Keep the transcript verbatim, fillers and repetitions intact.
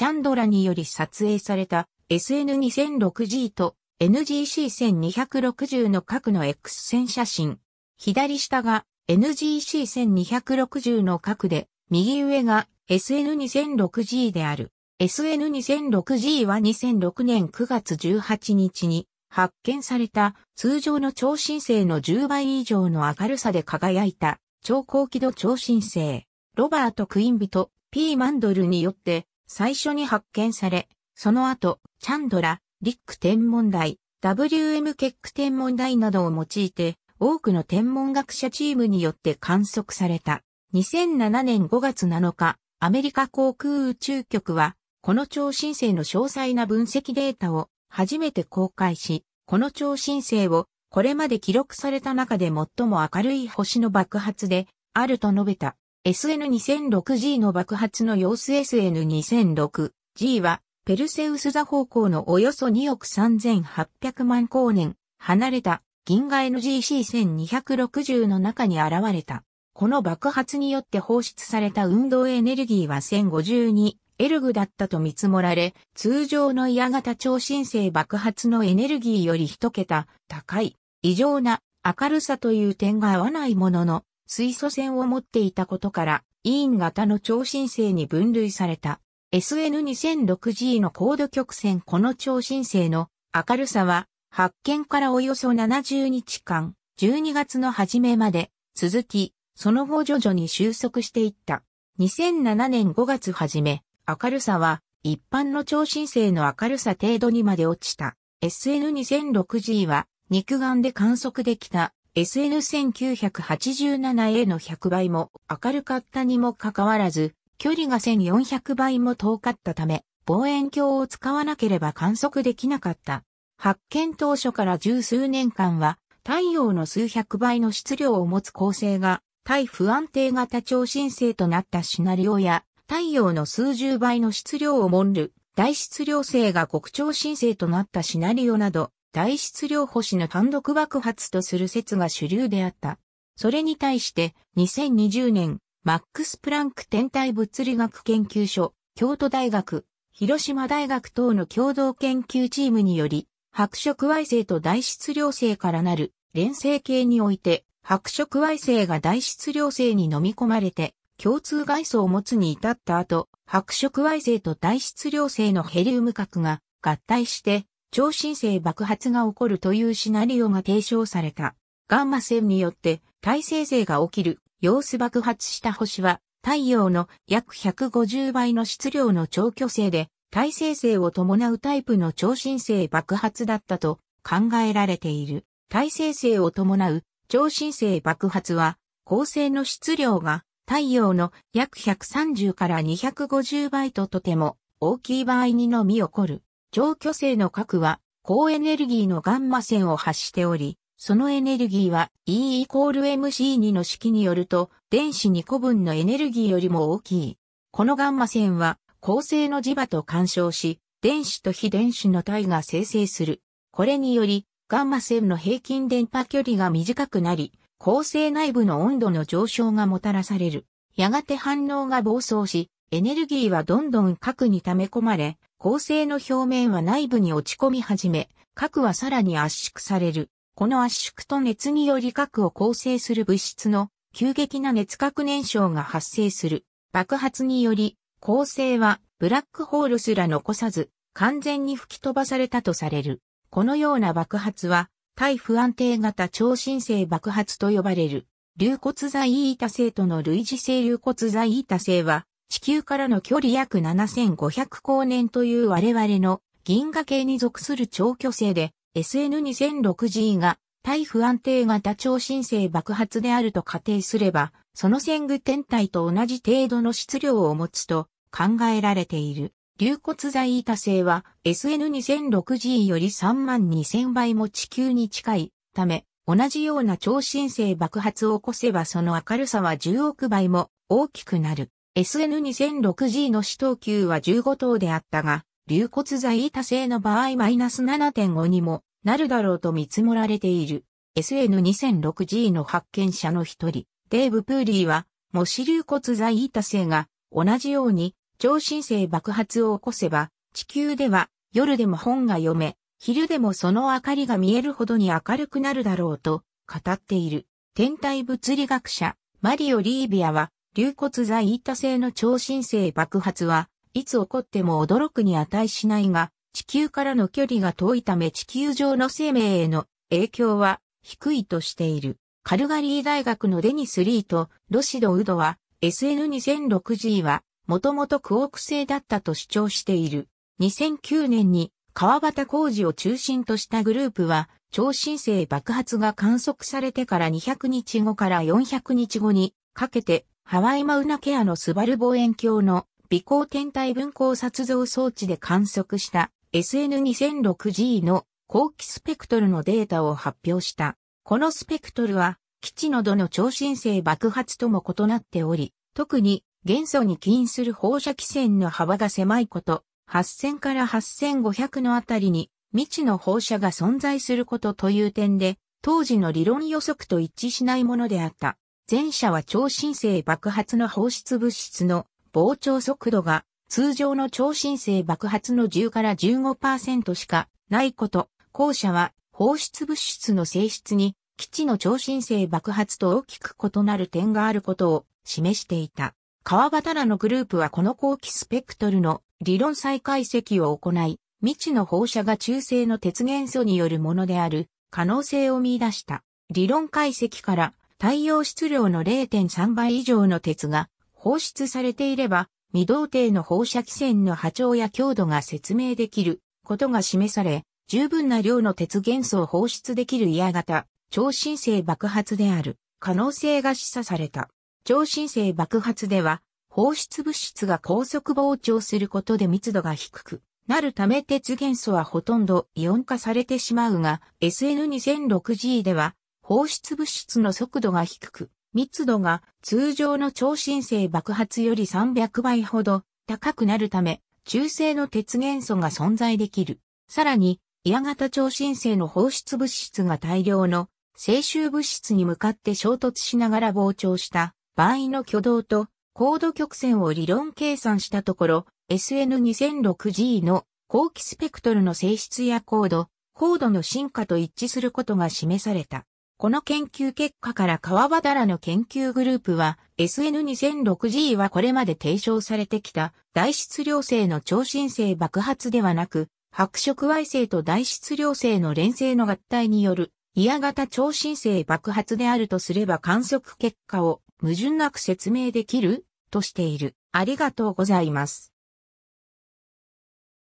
チャンドラにより撮影された エスエヌにせんろくジー と エヌジーシーせんにひゃくろくじゅう の核の X 線写真。左下が エヌジーシーせんにひゃくろくじゅう の核で、右上が エスエヌにせんろくジー である。エスエヌにせんろくジー はにせんろくねんくがつじゅうはちにちに発見された通常の超新星のじゅうばい以上の明るさで輝いた超高輝度超新星。ロバート・クインビと P ・マンドルによって最初に発見され、その後、チャンドラ、リック天文台、ダブリューエム ケック天文台などを用いて多くの天文学者チームによって観測された。にせんななねんごがつなのか、アメリカ航空宇宙局は、この超新星の詳細な分析データを初めて公開し、この超新星をこれまで記録された中で最も明るい星の爆発であると述べた。エスエヌにせんろくジー の爆発の様子 エスエヌにせんろくジー はペルセウス座方向のおよそにおくさんぜんはっぴゃくまんこうねん離れた銀河 エヌジーシーせんにひゃくろくじゅう の中に現れた。この爆発によって放出された運動エネルギーはせんごじゅうにエルグだったと見積もられ、通常のイア型超新星爆発のエネルギーより一桁高い、異常な明るさという点が合わないものの、水素線を持っていたことから、イーン型の超新星に分類された。エスエヌにせんろくジー の高度曲線この超新星の明るさは、発見からおよそななじゅうにちかん、じゅうにがつの初めまで続き、その後徐々に収束していった。にせんななねんごがつ初め、明るさは一般の超新星の明るさ程度にまで落ちた。エスエヌにせんろくジー は肉眼で観測できた エスエヌせんきゅうひゃくはちじゅうななエー のひゃくばいも明るかったにもかかわらず、距離がせんよんひゃくばいも遠かったため、望遠鏡を使わなければ観測できなかった。発見当初から十数年間は、太陽の数百倍の質量を持つ恒星が、対不安定型超新星となったシナリオや、太陽の数十倍の質量を盛る、大質量星が極超新星となったシナリオなど、大質量星の単独爆発とする説が主流であった。それに対して、にせんにじゅうねん、マックス・プランク天体物理学研究所、京都大学、広島大学等の共同研究チームにより、白色矮星と大質量星からなる、連星系において、白色矮星が大質量星に飲み込まれて、共通概素を持つに至った後、白色矮星と大質量星のヘリウム核が合体して、超新星爆発が起こるというシナリオが提唱された。ガンマ線によって、大星星が起きる、様子爆発した星は、太陽の約ひゃくごじゅうばいの質量の超巨星で、大星星を伴うタイプの超新星爆発だったと考えられている。大星星を伴う超新星爆発は、恒星の質量が太陽の約ひゃくさんじゅうからにひゃくごじゅうばいととても大きい場合にのみ起こる。超巨星の核は高エネルギーのガンマ線を発しており、そのエネルギーは イーイコールエムシーツー の式によると電子にこぶんのエネルギーよりも大きい。このガンマ線は恒星の磁場と干渉し、電子と非電子の体が生成する。これにより、ガンマ線の平均電波距離が短くなり、恒星内部の温度の上昇がもたらされる。やがて反応が暴走し、エネルギーはどんどん核に溜め込まれ、恒星の表面は内部に落ち込み始め、核はさらに圧縮される。この圧縮と熱により核を構成する物質の急激な熱核燃焼が発生する。爆発により、恒星はブラックホールすら残さず、完全に吹き飛ばされたとされる。このような爆発は、対不安定型超新星爆発と呼ばれる。龍骨座イータ星との類似性龍骨座イータ星は、地球からの距離約ななせんごひゃくこうねんという我々の銀河系に属する超巨星で、エスエヌにせんろくジー が対不安定型超新星爆発であると仮定すれば、その遷宮天体と同じ程度の質量を持つと考えられている。龍骨座イータ星は エスエヌにせんろくジー よりさんまんにせんばいも地球に近いため、同じような超新星爆発を起こせばその明るさはじゅうおくばいも大きくなる。エスエヌにせんろくジー の視等級はじゅうごとうであったが、龍骨座イータ星の場合 マイナスななてんご にもなるだろうと見積もられている。エスエヌにせんろくジー の発見者の一人、デーブ・プーリーは、もし龍骨座イータ星が同じように、超新星爆発を起こせば、地球では夜でも本が読め、昼でもその明かりが見えるほどに明るくなるだろうと語っている。天体物理学者、マリオ・リービアは、龍骨座イータ星の超新星爆発はいつ起こっても驚くに値しないが、地球からの距離が遠いため地球上の生命への影響は低いとしている。カルガリー大学のデニス・リーとロシド・ウドは エスエヌにせんろくジー はもともとクォーク星だったと主張している。にせんきゅうねんに川端浩二を中心としたグループは超新星爆発が観測されてからにひゃくにちごからよんひゃくにちごにかけてハワイマウナケアのスバル望遠鏡の微光天体分光撮像装置で観測した エスエヌにせんろくジー の後期スペクトルのデータを発表した。このスペクトルは基地のどの超新星爆発とも異なっており、特に元素に起因する放射器線の幅が狭いこと、はっせんからはっせんごひゃくのあたりに未知の放射が存在することという点で、当時の理論予測と一致しないものであった。前者は超新星爆発の放出物質の膨張速度が通常の超新星爆発のじゅうから じゅうごパーセント しかないこと、後者は放出物質の性質に基地の超新星爆発と大きく異なる点があることを示していた。川端らのグループはこの後期スペクトルの理論再解析を行い、未知の放射が中性の鉄元素によるものである可能性を見出した。理論解析から太陽質量の れいてんさん 倍以上の鉄が放出されていれば、未同定の放射器線の波長や強度が説明できることが示され、十分な量の鉄元素を放出できるイア型、超新星爆発である可能性が示唆された。超新星爆発では、放出物質が高速膨張することで密度が低くなるため鉄元素はほとんどイオン化されてしまうが、エスエヌにせんろくジー では、放出物質の速度が低く、密度が通常の超新星爆発よりさんびゃくばいほど高くなるため、中性の鉄元素が存在できる。さらに、イア型超新星の放出物質が大量の静集物質に向かって衝突しながら膨張した場合の挙動と高度曲線を理論計算したところ エスエヌにせんろくジー の後期スペクトルの性質や高度、高度の進化と一致することが示された。この研究結果から川端らの研究グループは エスエヌにせんろくジー はこれまで提唱されてきた大質量星の超新星爆発ではなく白色矮星と大質量星の連星の合体による、イア型超新星爆発であるとすれば観測結果を矛盾なく説明できるとしている。ありがとうございます。